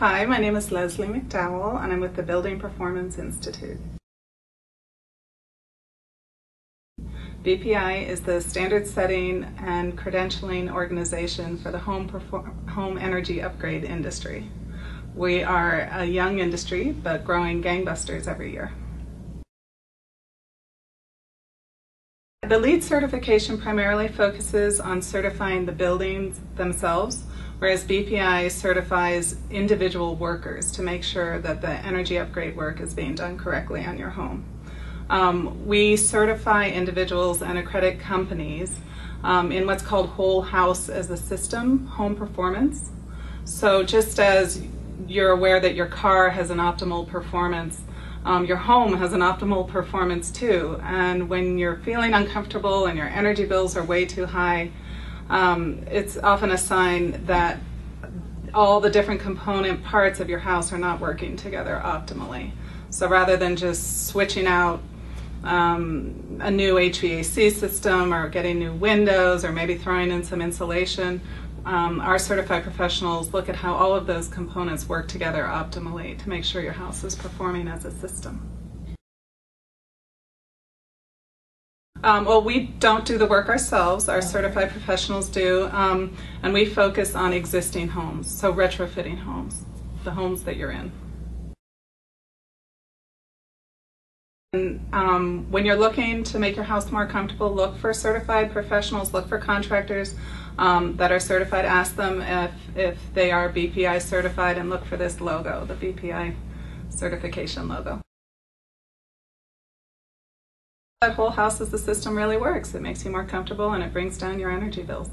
Hi, my name is Leslie McDowell, and I'm with the Building Performance Institute. BPI is the standard setting and credentialing organization for the home energy upgrade industry. We are a young industry, but growing gangbusters every year. The LEED certification primarily focuses on certifying the buildings themselves, whereas BPI certifies individual workers to make sure that the energy upgrade work is being done correctly on your home. We certify individuals and accredit companies in what's called whole house as a system, home performance. So just as you're aware that your car has an optimal performance, your home has an optimal performance too, and when you're feeling uncomfortable and your energy bills are way too high, it's often a sign that all the different component parts of your house are not working together optimally. So rather than just switching out a new HVAC system or getting new windows or maybe throwing in some insulation, our certified professionals look at how all of those components work together optimally to make sure your house is performing as a system. Well, we don't do the work ourselves. Our certified professionals do, and we focus on existing homes, so retrofitting homes, the homes that you're in. And, when you're looking to make your house more comfortable, look for certified professionals, look for contractors that are certified. Ask them if they are BPI certified, and look for this logo, the BPI certification logo. That whole house as a system really works. It makes you more comfortable and it brings down your energy bills.